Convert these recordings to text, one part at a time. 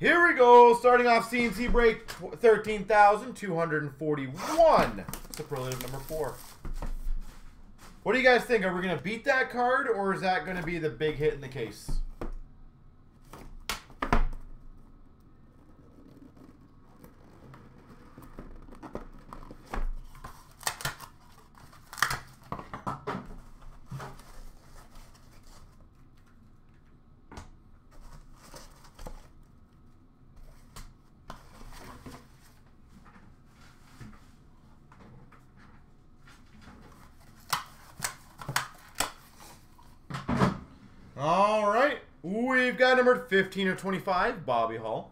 Here we go. Starting off CNC break 13,241. Superlative number 4. What do you guys think? Are we going to beat that card, or is that going to be the big hit in the case? Alright, we've got numbered 15 of 25, Bobby Hull.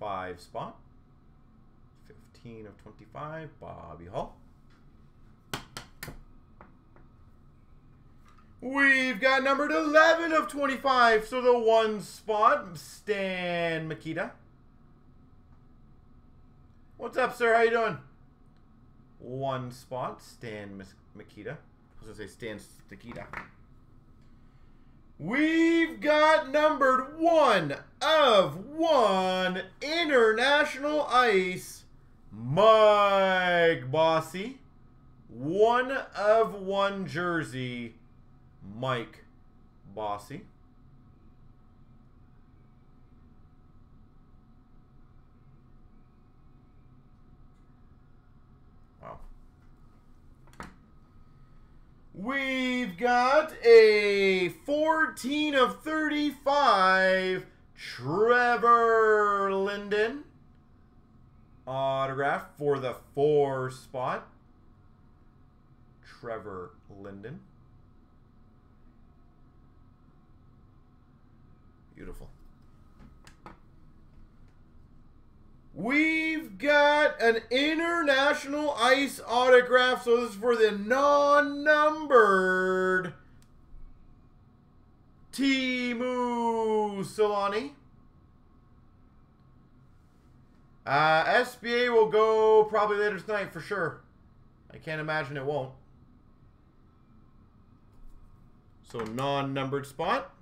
5 spot. 15 of 25, Bobby Hull. We've got numbered 11 of 25, so the 1 spot, Stan Mikita. What's up, sir? How you doing? 1 spot, Stan Mikita. I was going to say Stan Stakita. We've got numbered 1 of 1 International Ice, Mike Bossy. 1 of 1 jersey, Mike Bossy. Wow. We've got a 14 of 35, Trevor Linden. Autograph for the 4 spot, Trevor Linden. Beautiful. We've got an International Ice autograph, so this is for the non-numbered Timo Salani. SBA will go probably later tonight for sure. I can't imagine it won't. So non-numbered spot.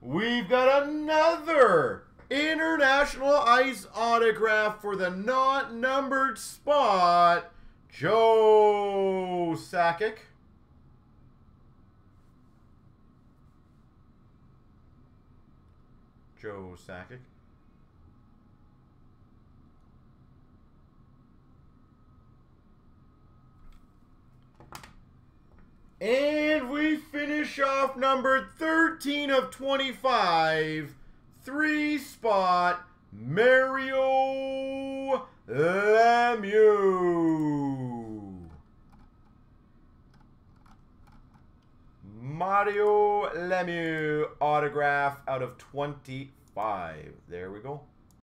We've got another International Ice autograph for the not numbered spot, Joe Sakic. Joe Sakic. And we finish off number 13 of 25. 3 spot, Mario Lemieux. Mario Lemieux autograph out of 25. There we go.